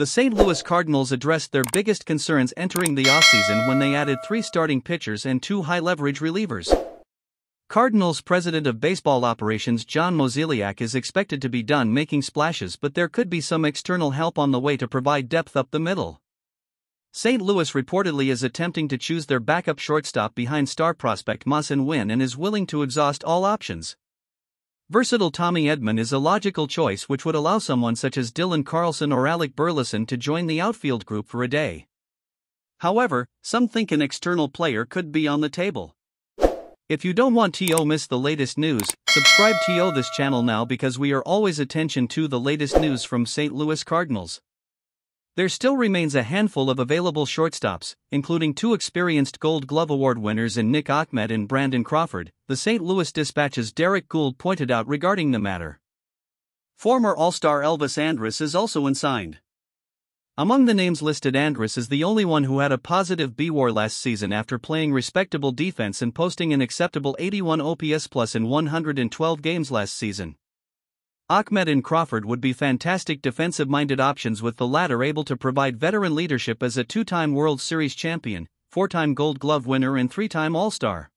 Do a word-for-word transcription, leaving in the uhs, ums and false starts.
The Saint Louis Cardinals addressed their biggest concerns entering the offseason when they added three starting pitchers and two high-leverage relievers. Cardinals President of Baseball Operations John Mozeliak is expected to be done making splashes, but there could be some external help on the way to provide depth up the middle. Saint Louis reportedly is attempting to choose their backup shortstop behind star prospect Masyn Wynn and is willing to exhaust all options. Versatile Tommy Edman is a logical choice, which would allow someone such as Dylan Carlson or Alec Burleson to join the outfield group for a day. However, some think an external player could be on the table. If you don't want to miss the latest news, subscribe to this channel now, because we are always attention to the latest news from Saint Louis Cardinals. There still remains a handful of available shortstops, including two experienced Gold Glove Award winners in Nick Ahmed and Brandon Crawford, the Saint Louis Dispatch's Derek Gould pointed out regarding the matter. Former All-Star Elvis Andrus is also unsigned. Among the names listed, Andrus is the only one who had a positive B W A R last season after playing respectable defense and posting an acceptable eighty-one O P S plus in one hundred twelve games last season. Ahmed and Crawford would be fantastic defensive-minded options, with the latter able to provide veteran leadership as a two-time World Series champion, four-time Gold Glove winner and three-time All-Star.